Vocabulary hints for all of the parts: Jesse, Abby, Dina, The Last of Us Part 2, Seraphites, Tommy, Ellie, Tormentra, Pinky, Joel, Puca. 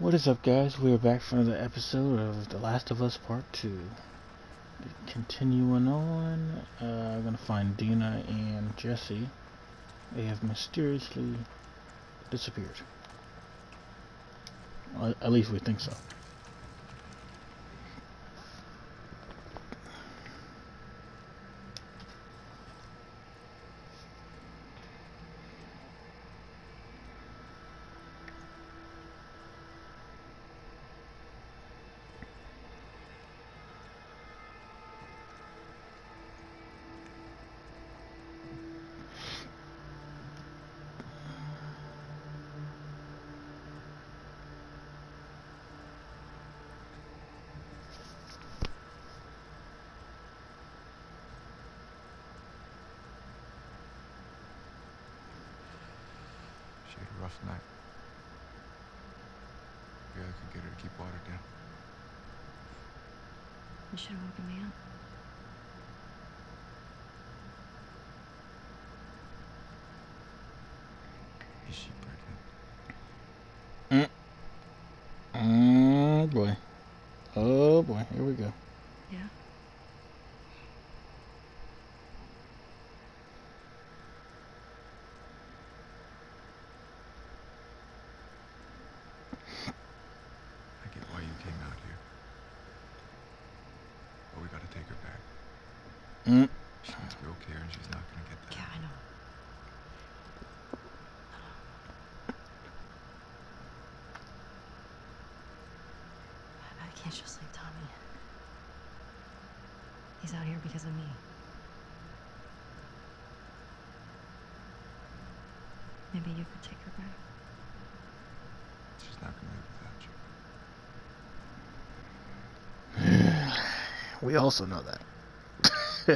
What is up, guys? We are back for another episode of The Last of Us Part 2. Continuing on, I'm gonna find Dina and Jesse. They have mysteriously disappeared. Well, at least we think so. Rough night. Barely could get her to keep water down. You should have woken me up. Is she pregnant? Oh boy. Oh boy. Here we go. Yeah. It's just like Tommy. He's out here because of me. Maybe you could take her back. She's not gonna live without you. We also know that.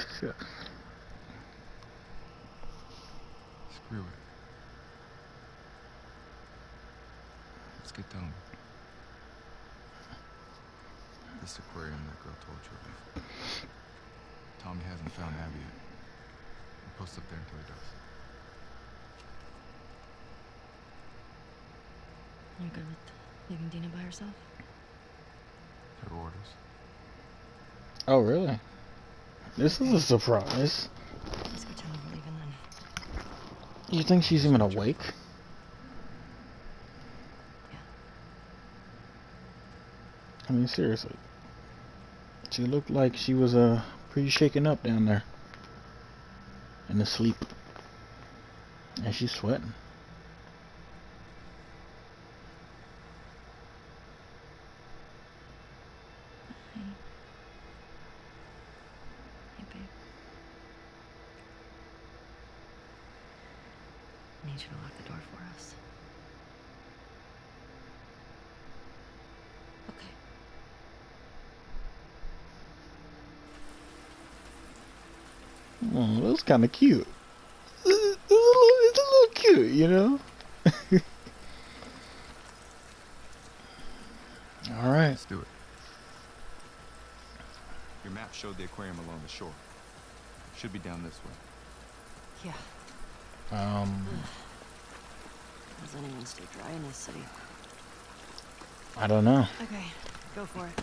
Screw it. Let's get down. This aquarium that girl told you about. Tommy hasn't found Abby yet. I'll post up there until he does. You're good with leaving Dina by herself? Her orders. Oh, really? This is a surprise. Let's go tell her we're leaving then. You think she's even awake? Yeah. I mean, seriously. She looked like she was pretty shaken up down there in the sleep, and she's sweating. Hey babe, I need you to lock the door for us. Oh, that was kind of cute. It's a little cute, you know? Alright. Let's do it. Your map showed the aquarium along the shore. Should be down this way. Yeah. Does anyone stay dry in this city? I don't know. Okay, go for it.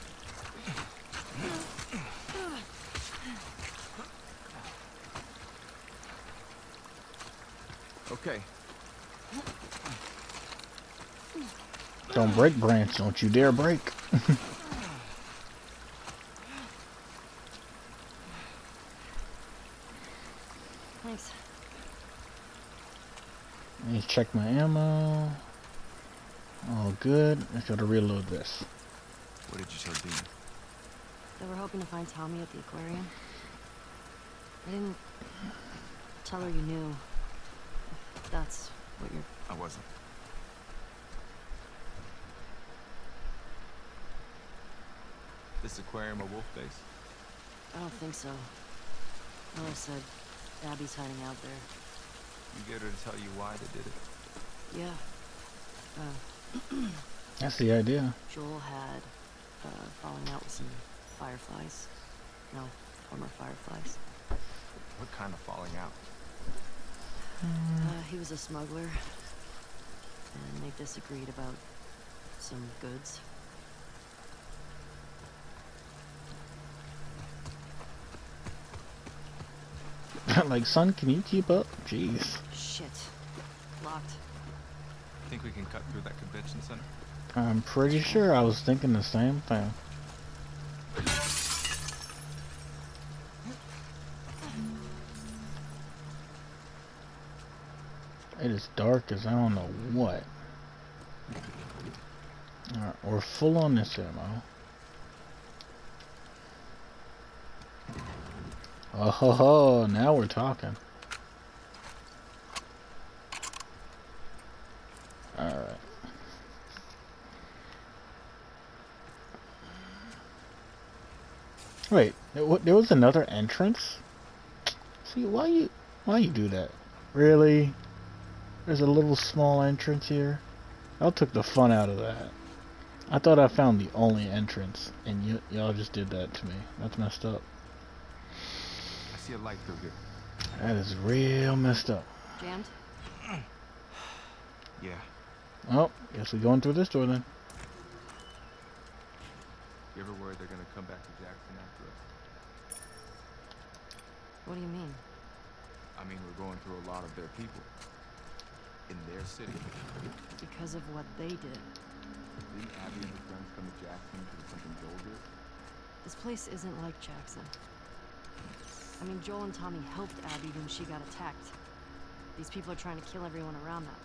Okay. Don't break, Branch. Don't you dare break. Thanks. Let me check my ammo. All good. I gotta reload this. What did you tell Dean? They were hoping to find Tommy at the aquarium. I didn't tell her you knew. That's what you're... I wasn't. This aquarium a wolf base? I don't think so. Miller said Abby's hiding out there. You get her to tell you why they did it? Yeah. That's the idea. Joel had fallen out with some fireflies. No, former fireflies. What kind of falling out? He was a smuggler, and they disagreed about some goods. Like, son, can you keep up? Jeez. Shit. Locked. Think we can cut through that convention center? I'm pretty sure I was thinking the same thing. It is dark as I don't know what. Alright, we're full on this ammo. Oh ho ho, now we're talking. Alright. Wait, there was another entrance? See, why you do that? Really? There's a little small entrance here? Y'all took the fun out of that. I thought I found the only entrance, and y'all just did that to me. That's messed up. I see a light through here. That is real messed up. Jammed? Yeah. Oh, guess we're going through this door then. You ever worried they're gonna come back to Jackson after us? What do you mean? I mean, we're going through a lot of their people. In their city. Because of what they did. Didn't Abby and her friends come to Jackson because of something Joel did? This place isn't like Jackson. I mean, Joel and Tommy helped Abby when she got attacked. These people are trying to kill everyone around that.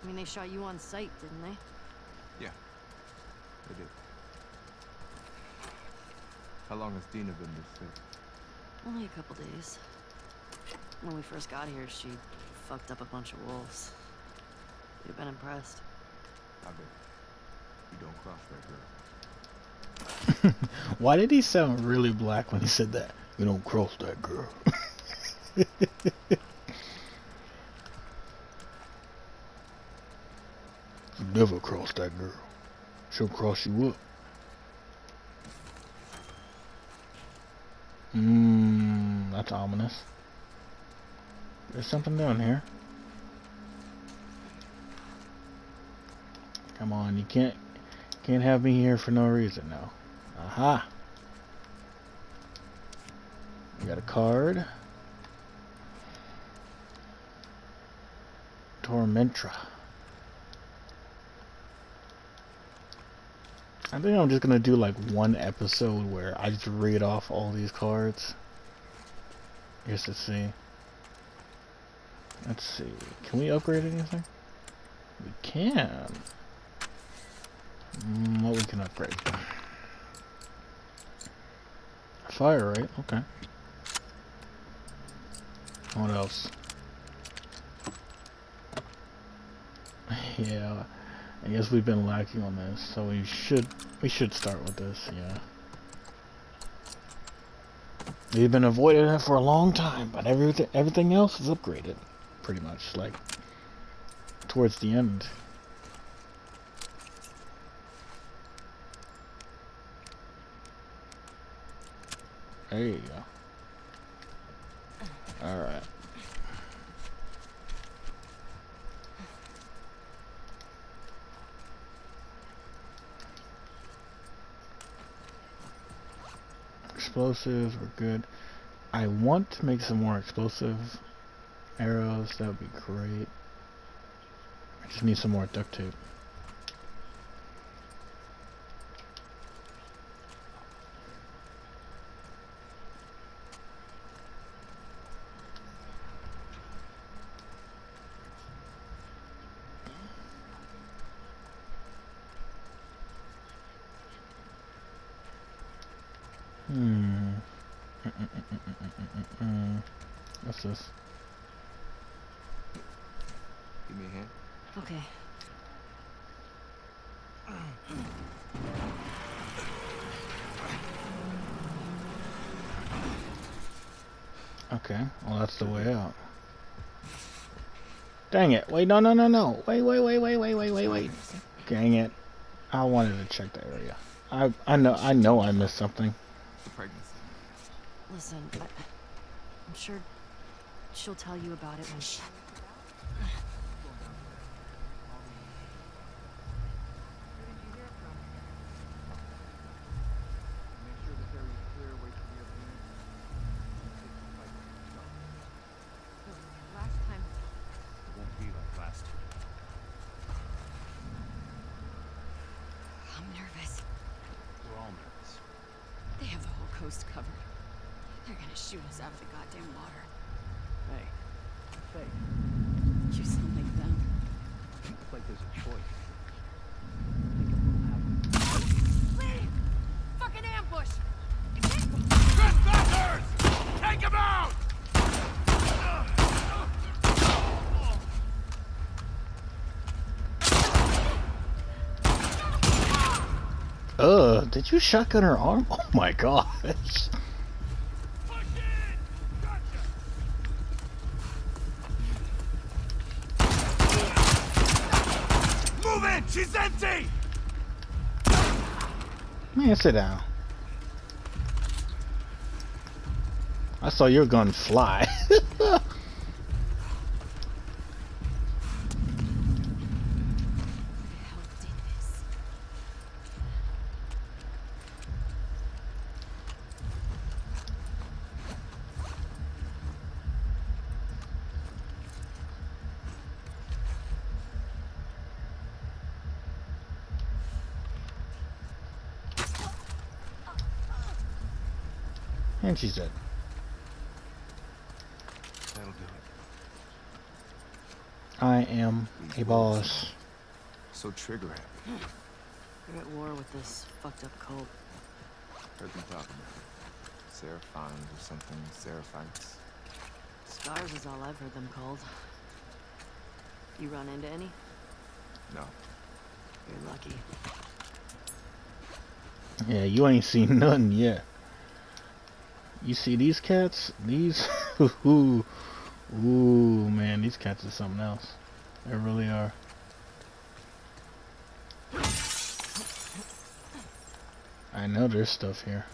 I mean, they shot you on sight, didn't they? Yeah, they did. How long has Dina been this sick? Only a couple days. When we first got here, she fucked up a bunch of wolves. You'd have been impressed. I bet. You don't cross that girl. Why did he sound really black when he said that? You don't cross that girl. You never cross that girl. She'll cross you up. That's ominous. There's something down here. Come on, you can't have me here for no reason now. Aha! We got a card. Tormentra. I think I'm just gonna do like one episode where I just read off all these cards. Just to see. Let's see. Can we upgrade anything? We can. What we can upgrade? Fire, right? Okay. What else? Yeah. I guess we've been lacking on this, so we should start with this. Yeah. We've been avoiding it for a long time, but everything else is upgraded. Pretty much, like, towards the end. There you go. Alright. Explosives, we're good. I want to make some more explosive arrows, that would be great. I just need some more duct tape. What's this? Give me a hand. Okay. Okay. Well, that's the way out. Dang it! Wait! No! No! No! No! Wait! Wait! Wait! Wait! Wait! Wait! Wait! Wait! Dang it! I wanted to check the area. I know I missed something. The pregnancy. Listen, I'm sure she'll tell you about it when she... I'm nervous. We're all nervous. They have the whole coast covered. They're gonna shoot us out of the goddamn water. Hey, Faith. You sound like them. It's like there's a choice. Did you shotgun her arm? Oh my gosh. Push in. Gotcha. Move in! She's empty! Man, sit down. I saw your gun fly. And she's dead. That'll do it. I am a boss. So trigger happy. You're at war with this fucked up cult. Heard them talking about it. Seraphines or something. Seraphites. Scars is all I've heard them called. You run into any? No. You're lucky. Yeah, you ain't seen none yet. You see these cats? These, ooh, man, these cats are something else. They really are. I know there's stuff here.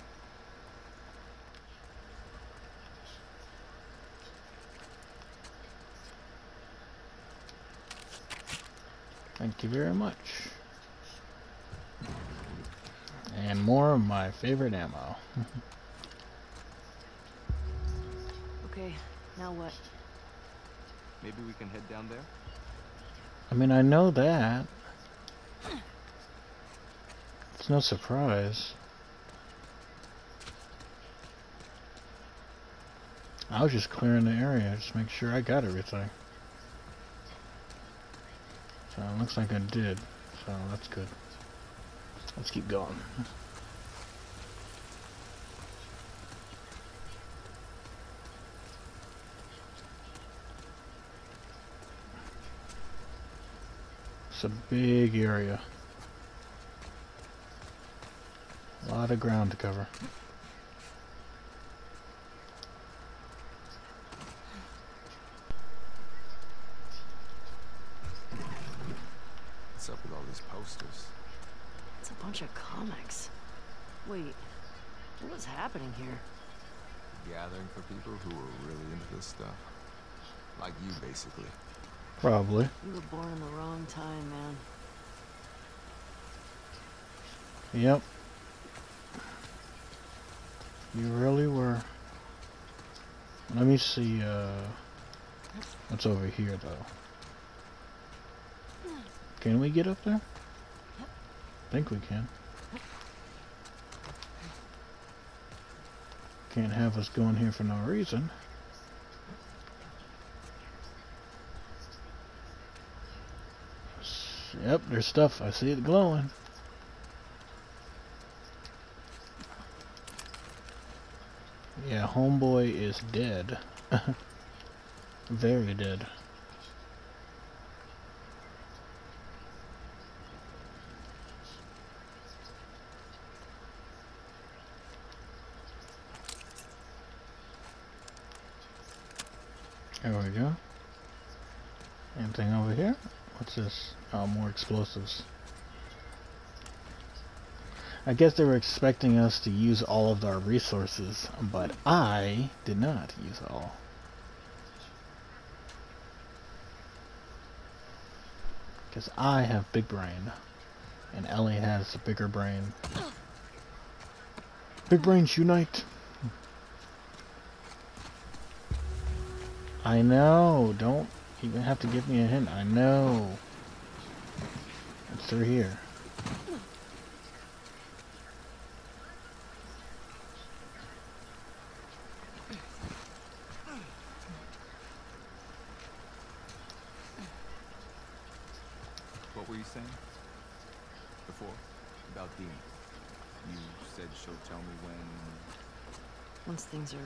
Thank you very much. And more of my favorite ammo. Okay, now what? Maybe we can head down there? I mean, I know that. It's no surprise. I was just clearing the area, just make sure I got everything. So it looks like I did. So that's good. Let's keep going. It's a big area. A lot of ground to cover. What's up with all these posters? It's a bunch of comics. Wait, what was happening here? Gathering for people who were really into this stuff. Like you, basically. Probably. You were born in the wrong time, man. Yep. You really were. Let me see what's over here though. Can we get up there? I think we can. Can't have us going here for no reason. Yep, there's stuff. I see it glowing. Yeah, homeboy is dead. Very dead. There we go. Anything over here? What's this? Oh, more explosives. I guess they were expecting us to use all of our resources, but I did not use all. Because I have big brain, and Ellie has a bigger brain. Big brains unite! I know, don't. You're gonna have to give me a hint. I know. It's through here. about Dina. You said she'll tell me when... Once things are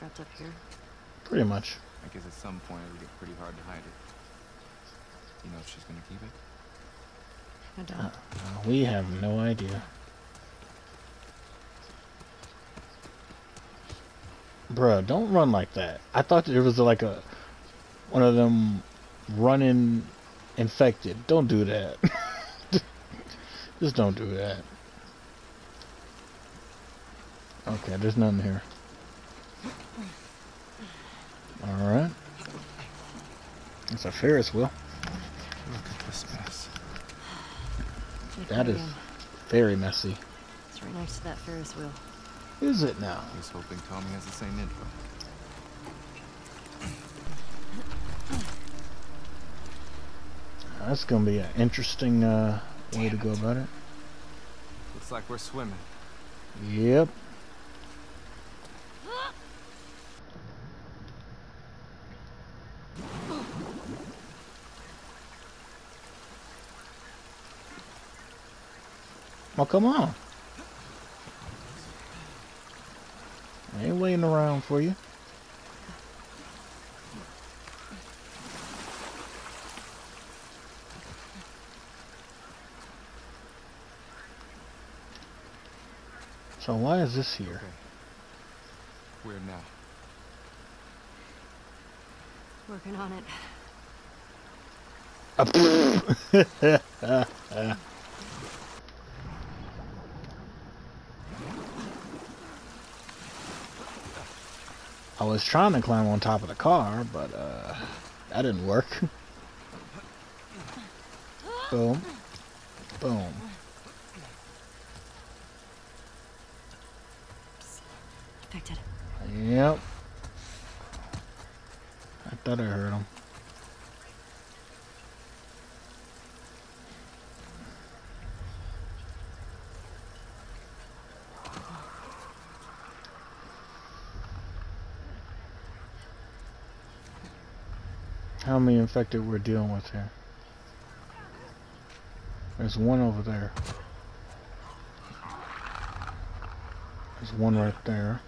wrapped up here. Pretty much. I guess at some point it'll get pretty hard to hide it. You know if she's gonna keep it? I don't. We have no idea. Bruh, don't run like that. I thought there was like a... one of them running infected. Don't do that. Just don't do that. Okay, there's nothing here. Alright. It's a Ferris wheel. Look at this mess. That is very messy. It's right next to that Ferris wheel. Is it now? I was hoping Tommy has the same info. That's gonna be an interesting way to go about it. Looks like we're swimming. Yep. Oh, come on. I ain't waiting around for you. So why is this here? Okay. Where now? Working on it. I was trying to climb on top of the car, but that didn't work. Boom. Boom. Infected. Yep. I thought I heard him. How many infected we're dealing with here? There's one over there. There's one right there.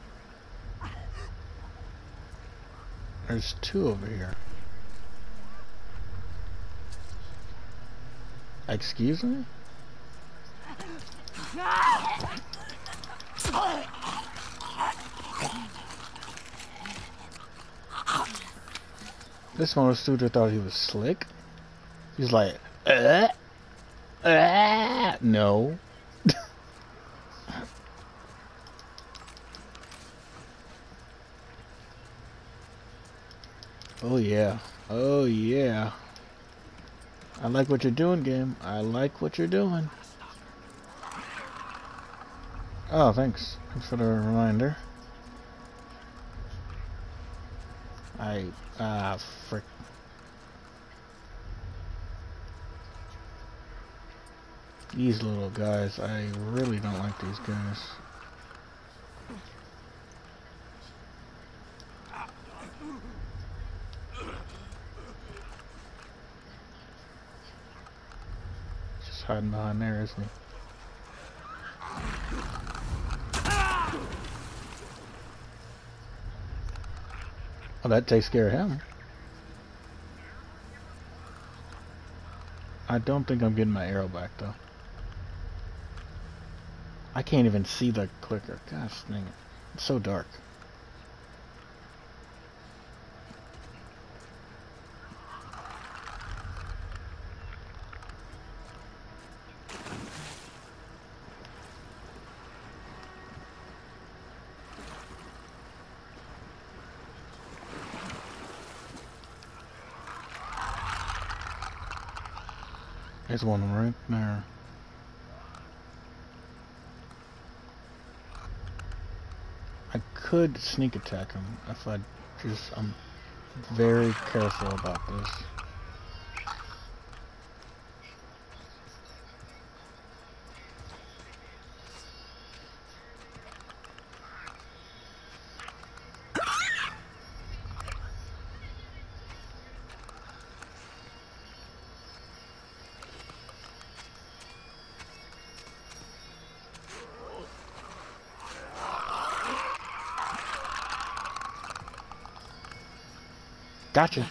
There's two over here. Excuse me? This motor suitor thought he was slick. He's like, no. Oh yeah, oh yeah. I like what you're doing, game. I like what you're doing. Oh, thanks. Thanks for the reminder. Frick. These little guys, I really don't like these guys. Just hiding behind there, isn't he? Oh, that takes care of him. I don't think I'm getting my arrow back, though. I can't even see the clicker. Gosh dang it. It's so dark. There's one right there. I could sneak attack him if I just... I'm very careful about this. Gotcha.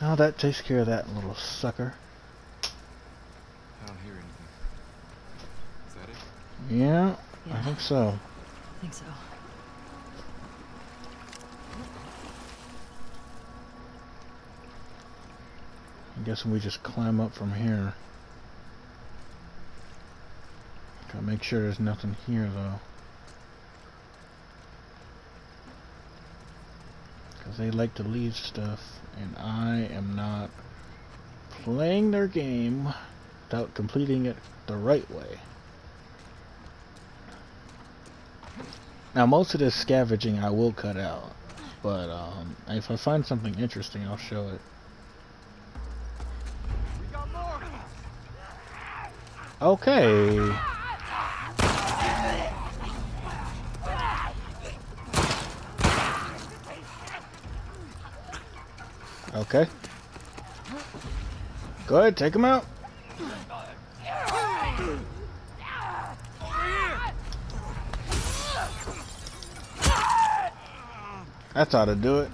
Now that takes care of that little sucker. I don't hear anything. Is that it? Yeah, yeah. I think so. I think so. I'm guessing we just climb up from here. Gotta make sure there's nothing here though. They like to leave stuff, and I am not playing their game without completing it the right way. Now, most of this scavenging I will cut out, but if I find something interesting, I'll show it. We got more. Okay. Okay. Go ahead, take him out. That's how to do it.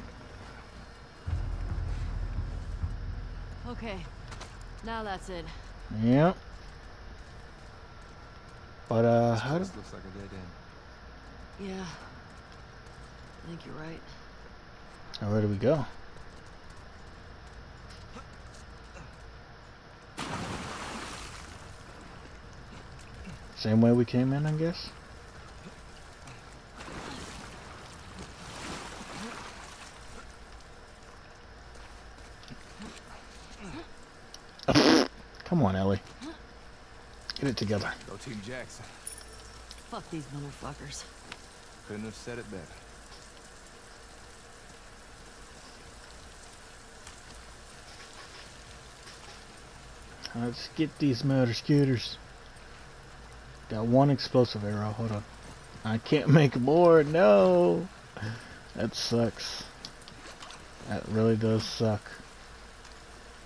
Okay. Now that's it. Yep. But how does this looks like a dead end? Yeah. I think you're right. Now where do we go? Same way we came in, I guess. Come on, Ellie. Get it together. Go Team Jackson. Fuck these motherfuckers. Couldn't have said it better. Let's get these motor scooters. Got one explosive arrow, hold on. I can't make more, no! That sucks. That really does suck.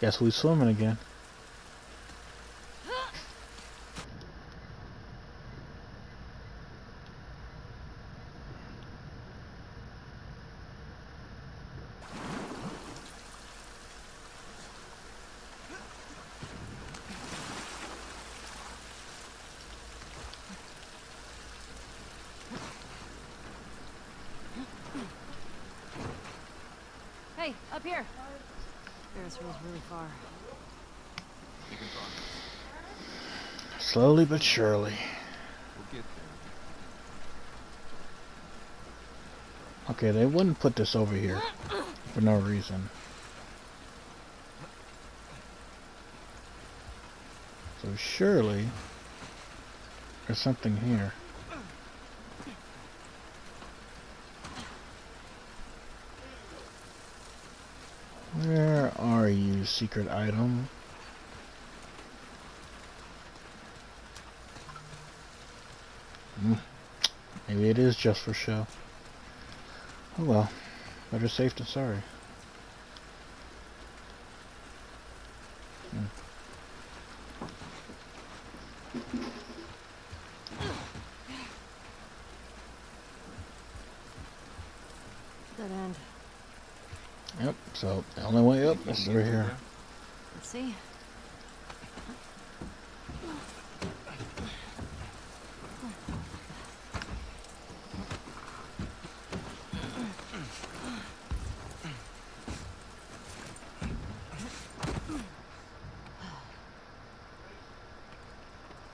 Guess we're swimming again. Hey, up here. Ferris wheel's really far. Slowly but surely. We'll get there. Okay, they wouldn't put this over here for no reason. So surely there's something here. Where are you, secret item? Maybe it is just for show. Oh well, better safe than sorry. Yep, so the only way up is through here. Let's see.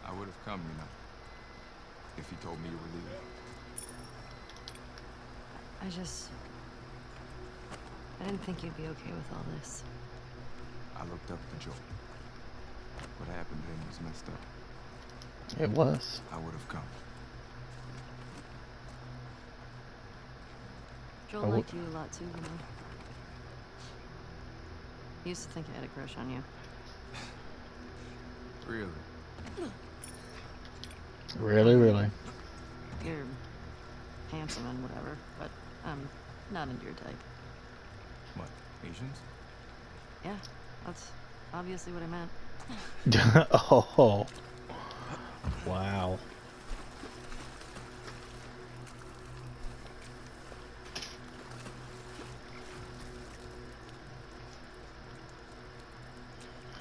I would have come, you know, if you told me you were leaving. I didn't think you'd be okay with all this. I looked up to Joel. What happened then was messed up. It was. I would have come. Joel liked you a lot too, you know. He used to think I had a crush on you. Really? Really, really. You're handsome and whatever, but I'm not into your type. What, Asians? Yeah, that's obviously what I meant. Oh. Wow.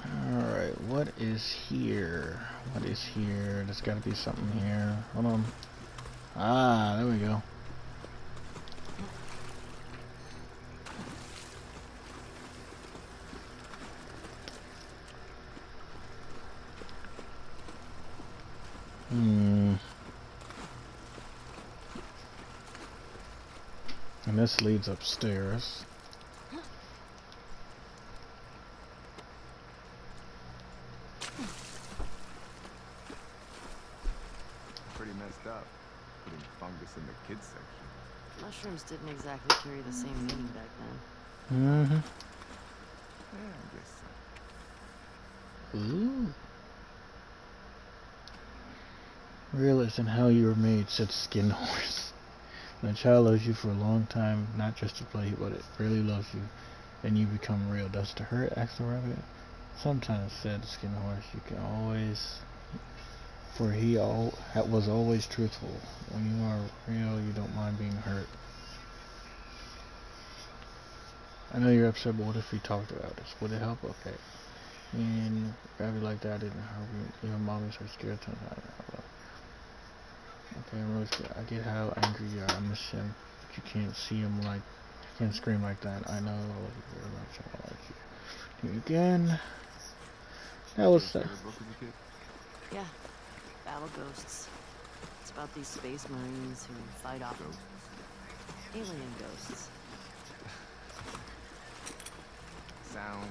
Alright, what is here? What is here? There's gotta be something here. Hold on. Ah, there we go. And this leads upstairs. Pretty messed up, putting fungus in the kids section. Mushrooms didn't exactly carry the same meaning back then. Mm-hmm. Yeah, I guess so. Ooh. Realizing how you were made, said Skin Horse. When a child loves you for a long time, not just to play, but it really loves you, and you become real. Does it hurt, asked the rabbit. Sometimes, said Skin Horse, you can always, for he was always truthful. When you are real, you don't mind being hurt. I know you're upset, but what if we talked about this? Would it help? Okay. And rabbit like that didn't hurt me. Your mommies are scared sometimes. Okay, Rose, I get how angry you are. I miss him, but you can't see him like, you can't scream like that. I know you very much. I like you. Do you again. That was that. Yeah, Battle Ghosts. It's about these space marines who fight off alien ghosts. Sound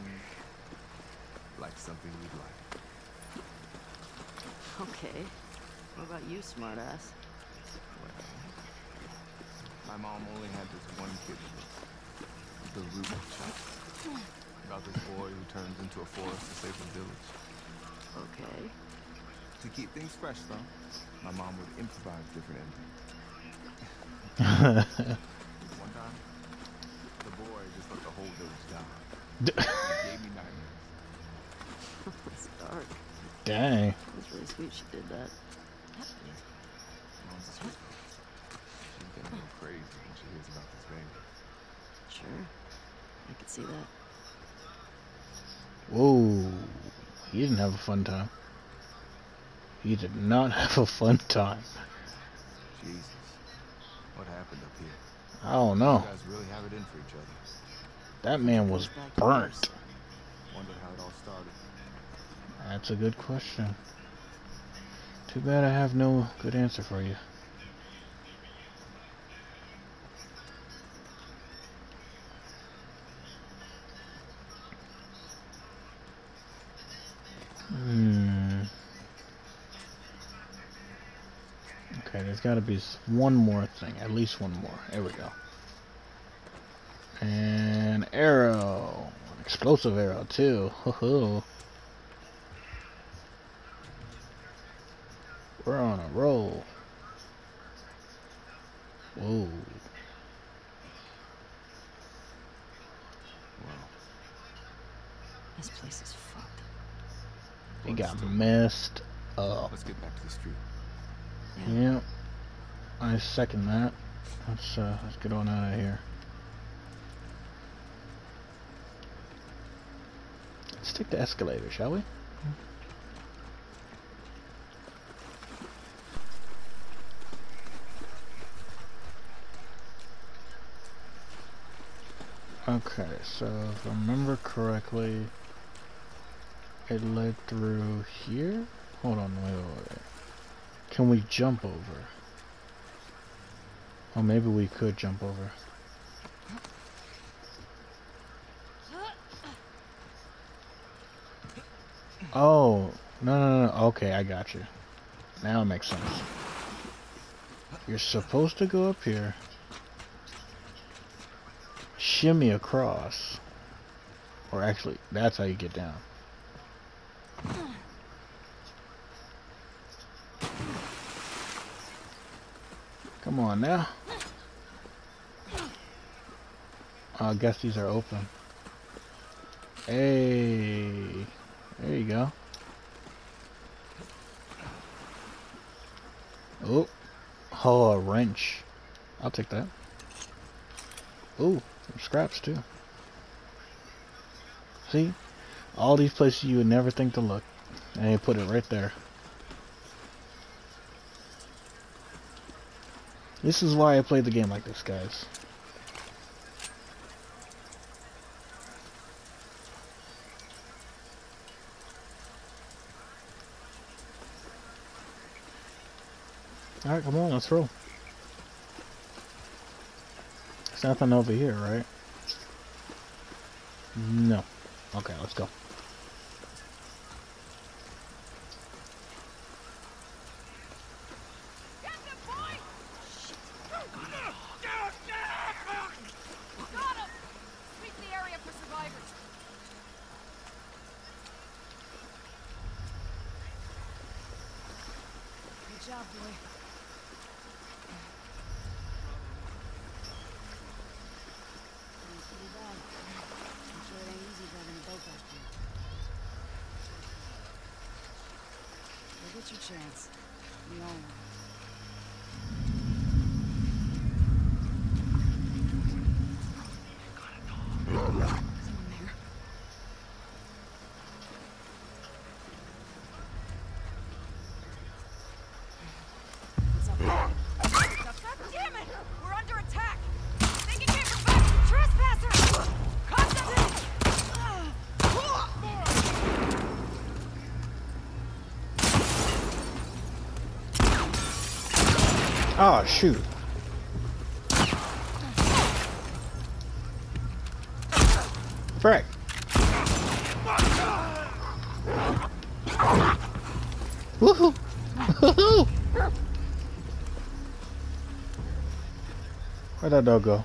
like something you'd like. Okay. What about you, smartass? My mom only had this one kid. The Ruby Chuck. About this boy who turns into a forest to save the village. Okay. To keep things fresh, though, my mom would improvise different endings. One time, the boy just let the whole village die. He gave me nightmares. It's dark. Dang. It was really sweet she did that. She's gonna go crazy when she hears about this baby. Sure, I could see that. Whoa, he didn't have a fun time. He did not have a fun time. Jesus, what happened up here? I don't know. You guys really have it in for each other. That man was burnt. Wonder how it all started. That's a good question. Too bad I have no good answer for you. Okay, there's got to be one more thing. At least one more. There we go. An arrow. An explosive arrow, too. Ho-ho. We're on a roll. Whoa. Wow. This place is fucked. It got messed up. Let's get back to the street. Yeah. Yep. I second that. Let's get on out of here. Let's take the escalator, shall we? Okay, so if I remember correctly, it led through here? Hold on, wait. Can we jump over? Oh, maybe we could jump over. Oh, no. Okay, I got you. Now it makes sense. You're supposed to go up here. Shimmy across, or actually that's how you get down. Come on now. I guess these are open. Hey, there you go. Oh. Oh, a wrench. I'll take that. Oh, some scraps too. See? All these places you would never think to look. And you put it right there. This is why I played the game like this, guys. Alright, come on, let's roll. There's nothing over here, right? No. Okay, let's go. Oh, shoot. Frick. Woohoo! Woohoo! Where'd that dog go?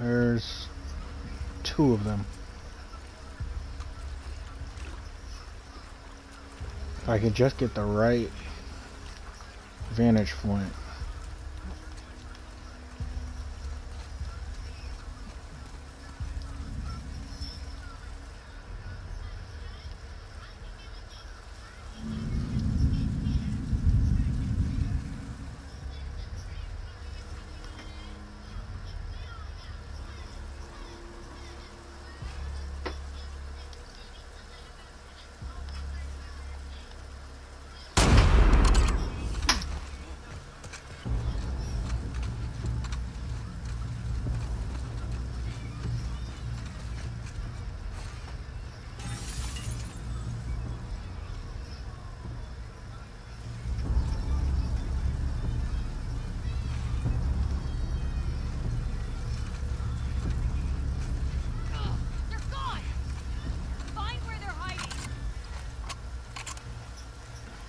There's two of them. If I could just get the right vantage point.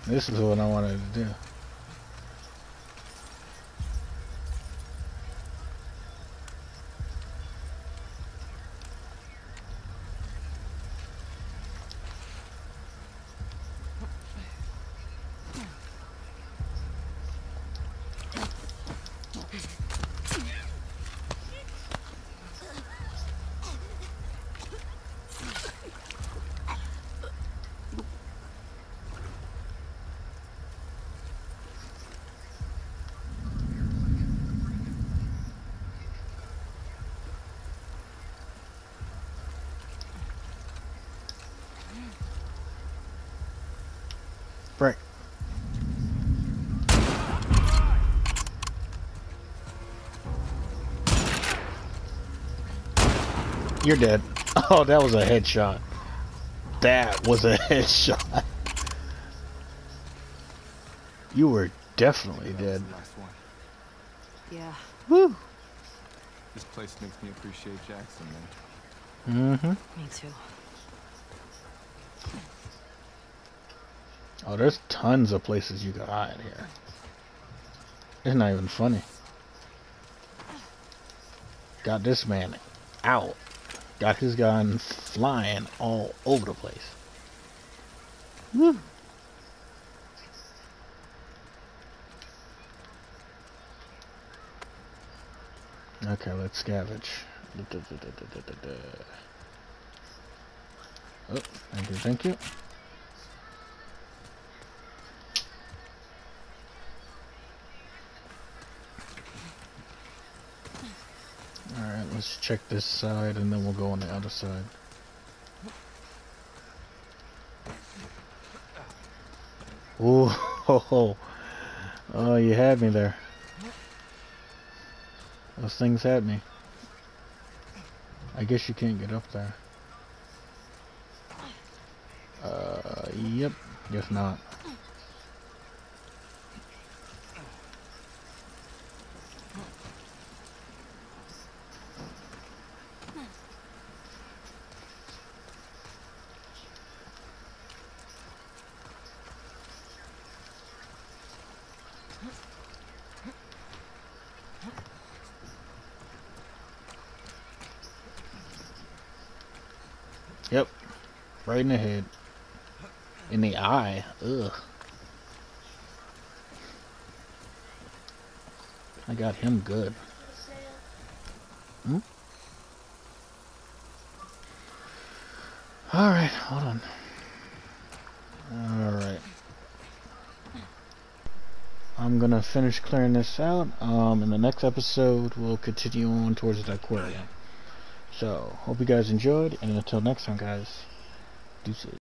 This is what I wanted to do. You're dead. Oh, that was a headshot. That was a headshot. You were definitely dead. Yeah. Woo. This place makes me appreciate Jackson, man. Mm-hmm. Me too. Oh, there's tons of places you can hide here. That's not even funny. Got this man out. Got his gun flying all over the place. Woo. Okay, let's scavenge. Oh, thank you, thank you. Alright, let's check this side and then we'll go on the other side. Ooh, ho, ho. Oh, you had me there. Those things had me. I guess you can't get up there. Yep, guess not. Yep, right in the head. In the eye. Ugh. I got him good. Hmm? Alright, hold on. Alright. I'm gonna finish clearing this out. In the next episode, we'll continue on towards the aquarium. So, hope you guys enjoyed, and until next time, guys, deuces.